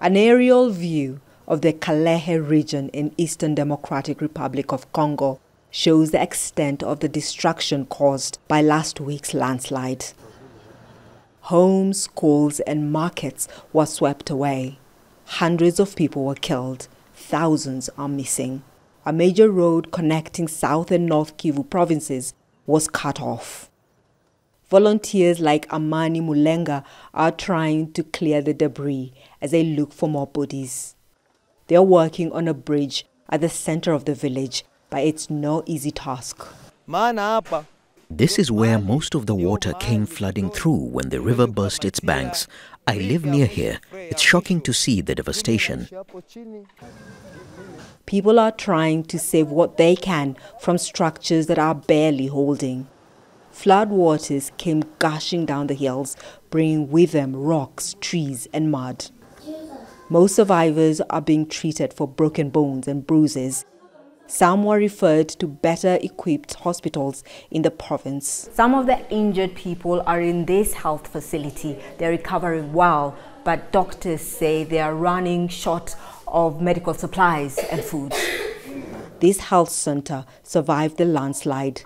an aerial view of the Kalehe region in Eastern Democratic Republic of Congo shows the extent of the destruction caused by last week's landslide. Homes, schools and markets were swept away. Hundreds of people were killed. Thousands are missing. A major road connecting South and North Kivu provinces was cut off. Volunteers like Amani Mulenga are trying to clear the debris as they look for more bodies. They are working on a bridge at the center of the village, but it's no easy task. This is where most of the water came flooding through when the river burst its banks. I live near here. It's shocking to see the devastation. People are trying to save what they can from structures that are barely holding. Flood waters came gushing down the hills, bringing with them rocks, trees and mud. Most survivors are being treated for broken bones and bruises. Some were referred to better equipped hospitals in the province. Some of the injured people are in this health facility. They're recovering well, but doctors say they are running short of medical supplies and food. This health center survived the landslide.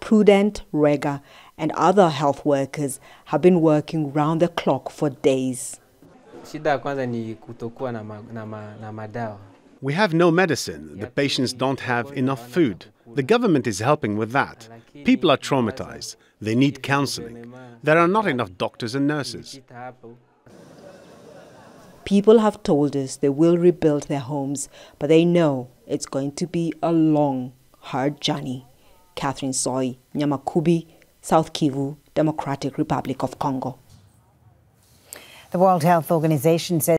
Prudent, Rega and other health workers have been working round the clock for days. We have no medicine. The patients don't have enough food. The government is helping with that. People are traumatized. They need counseling. There are not enough doctors and nurses. People have told us they will rebuild their homes, but they know it's going to be a long, hard journey. Catherine Soi, Nyamakubi, South Kivu, Democratic Republic of Congo. The World Health Organization says